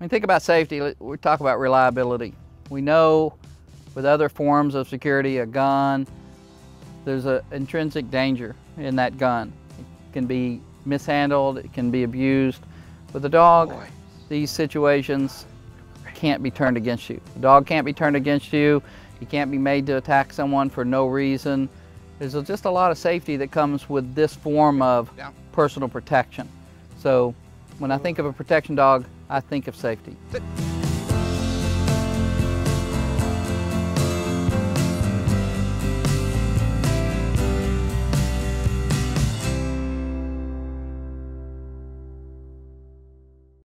I mean, think about safety. We talk about reliability. We know with other forms of security, a gun, there's an intrinsic danger in that gun. It can be mishandled, it can be abused. With a dog, these situations can't be turned against you. The dog can't be turned against you. You can't be made to attack someone for no reason. There's just a lot of safety that comes with this form of personal protection. So when I think of a protection dog, I think of safety.